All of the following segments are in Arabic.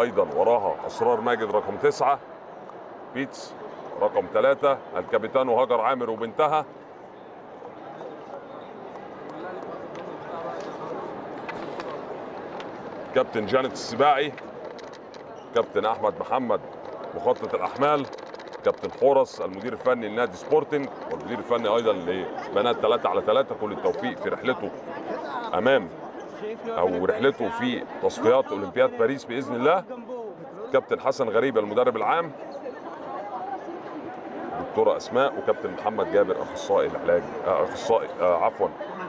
ايضا وراها أسرار ماجد رقم 9، بيتس رقم 3، الكابتن هاجر عامر وبنتها، كابتن جانت السباعي، كابتن أحمد محمد مخطط الأحمال، كابتن حورس المدير الفني لنادي سبورتنج والمدير الفني أيضا لبنات 3 على 3. كل التوفيق في رحلته أمام أو رحلته في تصفيات أولمبياد باريس بإذن الله. كابتن حسن غريب المدرب العام، دكتورة أسماء، وكابتن محمد جابر أخصائي العلاج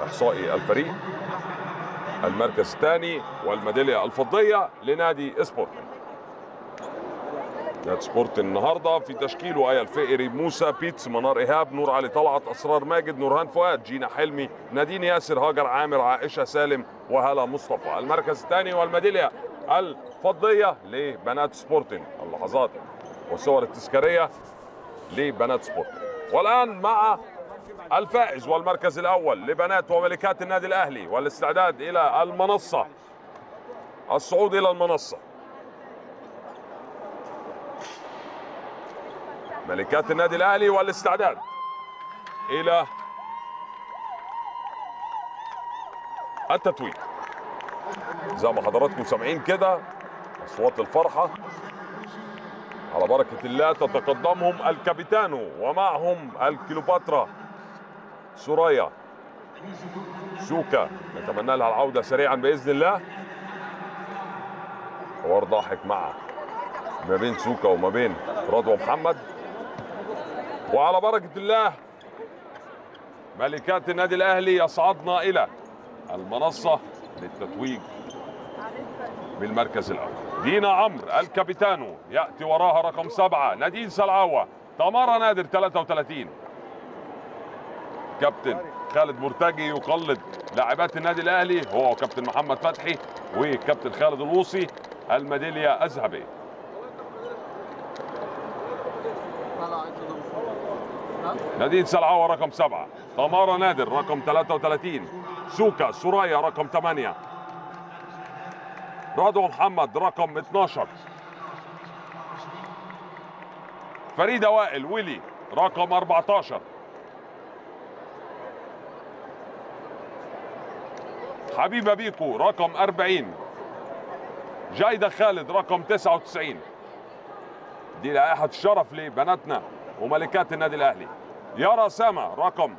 أخصائي الفريق. المركز الثاني والميدالية الفضية لنادي سبورتنج. نادي سبورتنج النهارده في تشكيل وآية الفقري، موسى، بيتس، منار إيهاب، نور علي، طلعت، أسرار ماجد، نورهان فؤاد، جينا حلمي، نادين ياسر، هاجر عامر، عائشة سالم، وهلا مصطفى. المركز الثاني والميدالية الفضية لبنات سبورتنج. اللحظات والصور التذكارية لبنات سبورتنج. والآن مع الفائز والمركز الأول لبنات وملكات النادي الأهلي، والاستعداد إلى المنصة، الصعود إلى المنصة. ملكات النادي الأهلي والاستعداد إلى التتويج. زي ما حضراتكم سامعين كده أصوات الفرحة، على بركة الله تتقدمهم الكابيتانو ومعهم الكليوباترا سوريا سوكا، نتمنى لها العودة سريعا بإذن الله. حوار ضاحك ما بين سوكا وما بين رادو محمد. وعلى بركة الله ملكات النادي الأهلي يصعدنا إلى المنصة للتتويج بالمركز الأول. دينا عمرو الكابيتانو، يأتي وراها رقم 7 نادين سلعاوة، تمارا نادر 33، كابتن خالد مرتجي يقلد لاعبات النادي الأهلي هو كابتن محمد فتحي وكابتن خالد الوصي، الميدالية الذهبية. نادين سلعاوة رقم 7، تمارا نادر رقم 33، سوكا سوريا رقم 8، رادو محمد رقم 12، فريدة وائل ويلي رقم 14، حبيبة بيكو رقم 40، جايدة خالد رقم 99. دي لائحة الشرف لبناتنا وملكات النادي الأهلي. يارا ساما رقم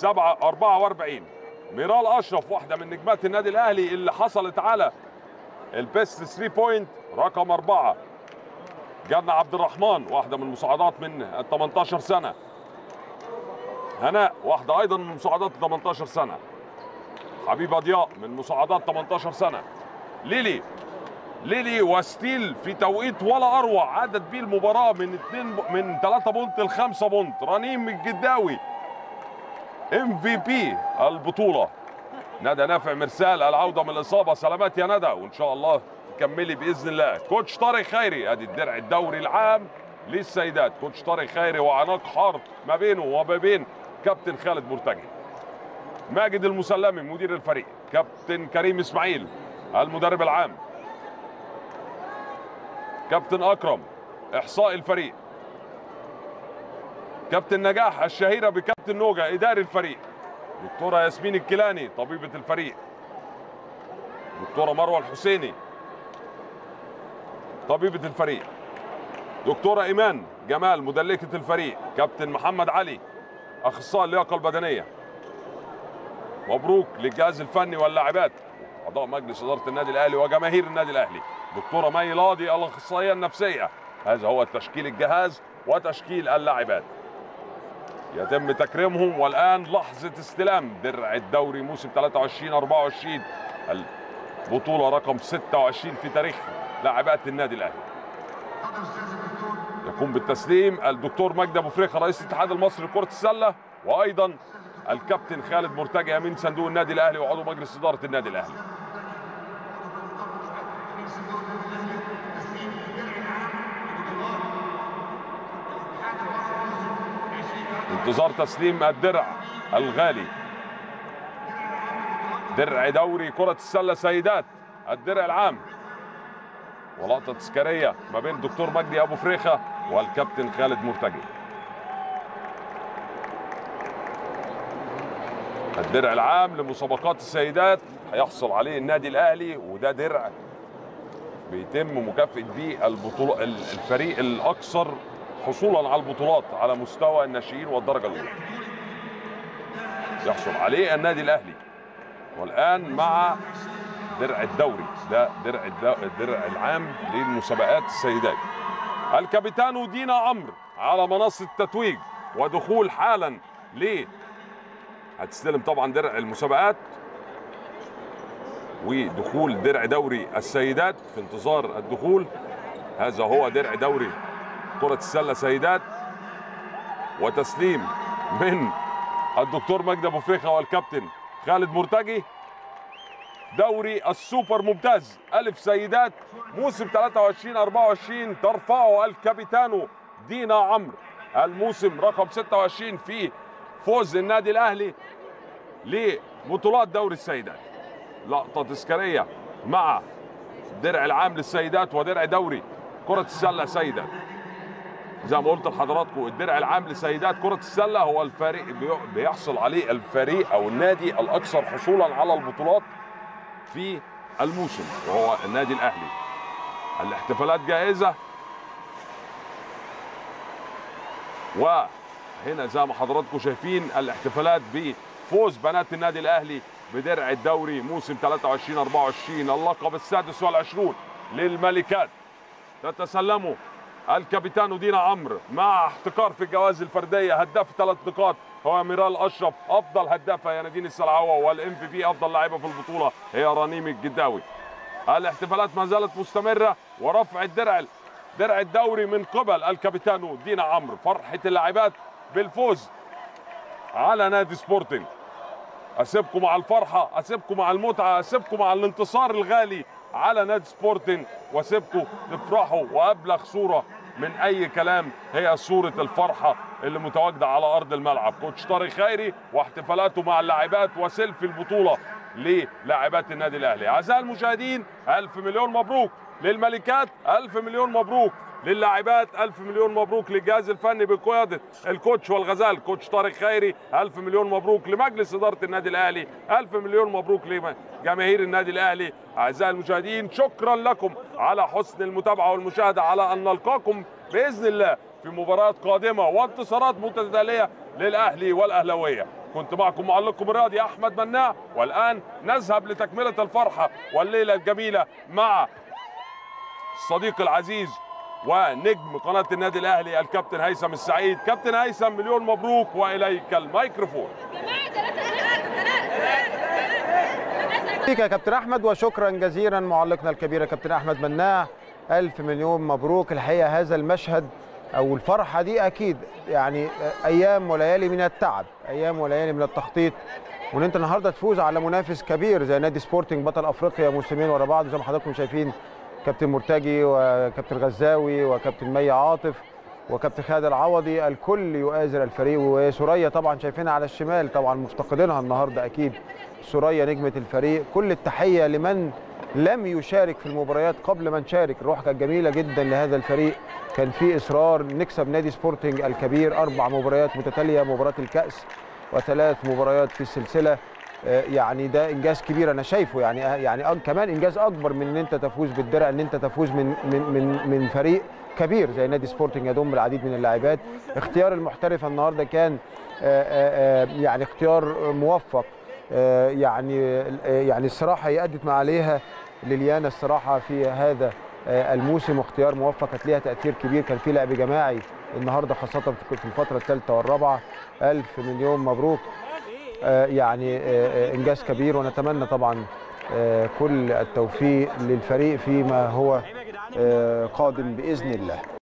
44، ميرال أشرف واحدة من نجمات النادي الأهلي اللي حصلت على البيست 3 بوينت رقم 4، جادنا عبد الرحمن واحدة من المصعدات من ال 18 سنة، هناء واحدة أيضا من مصعدات ال 18 سنة، حبيبة ضياء من مصعدات 18 سنة، ليلي وستيل في توقيت ولا اروع عدت بيه المباراه من 3 بونت ل 5 بونت، رنيم الجداوي MVP البطوله، ندى نافع مرسال العوده من الاصابه، سلامات يا ندى وان شاء الله تكملي باذن الله. كوتش طارق خيري، ادي الدرع الدوري العام للسيدات، كوتش طارق خيري وعناق حار ما بينه وما بين كابتن خالد مرتجي. ماجد المسلمي مدير الفريق، كابتن كريم اسماعيل المدرب العام، كابتن اكرم احصائي الفريق، كابتن نجاح الشهيره بكابتن نوجه اداري الفريق، دكتوره ياسمين الكيلاني طبيبه الفريق، دكتوره مروه الحسيني طبيبه الفريق، دكتوره ايمان جمال مدلكه الفريق، كابتن محمد علي اخصائي اللياقه البدنيه. مبروك للجهاز الفني واللاعبات، اعضاء مجلس اداره النادي الاهلي وجماهير النادي الاهلي. دكتوره مي لاضي الاخصائيه النفسيه. هذا هو تشكيل الجهاز وتشكيل اللاعبات، يتم تكريمهم. والان لحظه استلام درع الدوري موسم 23-24، البطوله رقم 26 في تاريخ لاعبات النادي الاهلي. يقوم بالتسليم الدكتور مجدي أبو فريخة رئيس الاتحاد المصري لكره السله، وايضا الكابتن خالد مرتجي من صندوق النادي الاهلي وعضو مجلس اداره النادي الاهلي. انتظار تسليم الدرع الغالي، درع دوري كرة السلة سيدات الدرع العام، ولقطه تذكاريه ما بين الدكتور مجدي ابو فريخه والكابتن خالد مرتجي. الدرع العام لمسابقات السيدات هيحصل عليه النادي الاهلي، وده درع بيتم مكافأة بيه الفريق الاكثر حصولا على البطولات على مستوى الناشئين والدرجه الاولى. يحصل عليه النادي الاهلي. والان مع درع الدوري، ده الدرع العام للمسابقات السيدات. الكابتن دينا عمرو على منصه التتويج ودخول حالا ل هتستلم طبعا درع المسابقات ودخول درع دوري السيدات في انتظار الدخول. هذا هو درع دوري كرة السلة سيدات، وتسليم من الدكتور مجدي أبو فريخة والكابتن خالد مرتجي. دوري السوبر ممتاز ألف سيدات موسم 23-24 ترفعه الكابيتانو دينا عمرو، الموسم رقم 26 في فوز النادي الأهلي لبطولات دوري السيدات. لقطة تذكارية مع درع العام للسيدات ودرع دوري كرة السلة سيدات. زي ما قلت لحضراتكم الدرع العام لسيدات كرة السلة هو الفريق بيحصل عليه الفريق أو النادي الأكثر حصولا على البطولات في الموسم وهو النادي الأهلي. الاحتفالات جائزة، وهنا زي ما حضراتكم شايفين الاحتفالات بفوز بنات النادي الأهلي بدرع الدوري موسم 23-24 اللقب السادس والعشرون للملكات. تتسلموا الكابيتانو دينا عمرو مع احتكار في الجوائز الفرديه، هداف 3 نقاط هو ميرال اشرف، افضل هدافه هي نادين سلعاوة، والام في بي افضل لاعبه في البطوله هي رنيم الجداوي. الاحتفالات ما زالت مستمره ورفع درع الدوري من قبل الكابيتانو دينا عمرو، فرحه اللاعبات بالفوز على نادي سبورتنج. اسيبكم مع الفرحه، اسيبكم مع المتعه، اسيبكم مع الانتصار الغالي على نادي سبورتنج، وسيبكم تفرحوا. وابلغ صوره من اي كلام هي صوره الفرحه اللي متواجده على ارض الملعب، كوتش طارق خيري واحتفالاته مع اللاعبات وسيلفي البطوله للاعبات النادي الاهلي. اعزائي المشاهدين 1000 مليون مبروك للملكات، 1000 مليون مبروك للاعبات، 1000 مليون مبروك للجهاز الفني بقياده الكوتش والغزال كوتش طارق خيري، 1000 مليون مبروك لمجلس اداره النادي الاهلي، 1000 مليون مبروك لجماهير النادي الاهلي. اعزائي المشاهدين شكرا لكم على حسن المتابعه والمشاهده، على ان نلقاكم باذن الله في مباريات قادمه وانتصارات متتاليه للاهلي والاهلاويه. كنت معكم معلقكم الرياضي احمد مناع، والان نذهب لتكمله الفرحه والليله الجميله مع الصديق العزيز ونجم قناة النادي الأهلي الكابتن هيثم السعيد. كابتن هيثم مليون مبروك وإليك الميكروفون. شكرا كابتن أحمد وشكرا جزيلا معلقنا الكبير كابتن أحمد مناع، 1000 مليون مبروك. الحقيقة هذا المشهد أو الفرحة دي أكيد يعني أيام وليالي من التعب، أيام وليالي من التخطيط، وإن أنت النهاردة تفوز على منافس كبير زي نادي سبورتنج بطل أفريقيا موسمين ورا بعض، زي ما حضراتكم شايفين كابتن مرتجي وكابتن غزاوي وكابتن مي عاطف وكابتن خالد العوضي، الكل يؤازر الفريق. وسوريا طبعا شايفينها على الشمال، طبعا مفتقدينها النهارده اكيد، سوريا نجمه الفريق. كل التحيه لمن لم يشارك في المباريات قبل ما نشارك، الروح كانت جميله جدا لهذا الفريق، كان في اصرار نكسب نادي سبورتنج الكبير 4 مباريات متتاليه، مباراه الكاس و3 مباريات في السلسله. يعني ده انجاز كبير انا شايفه، يعني كمان انجاز اكبر من ان انت تفوز بالدرع، ان انت تفوز من فريق كبير زي نادي سبورتنج يضم العديد من اللاعبات. اختيار المحترف النهارده كان يعني اختيار موفق، يعني الصراحه هي ادت ما عليها لليانا الصراحه في هذا الموسم، واختيار موفق كانت ليها تاثير كبير، كان في لعب جماعي النهارده خاصه في الفتره الثالثه والرابعه. 1000 مليون مبروك، يعني انجاز كبير، ونتمنى طبعا كل التوفيق للفريق فيما هو قادم باذن الله.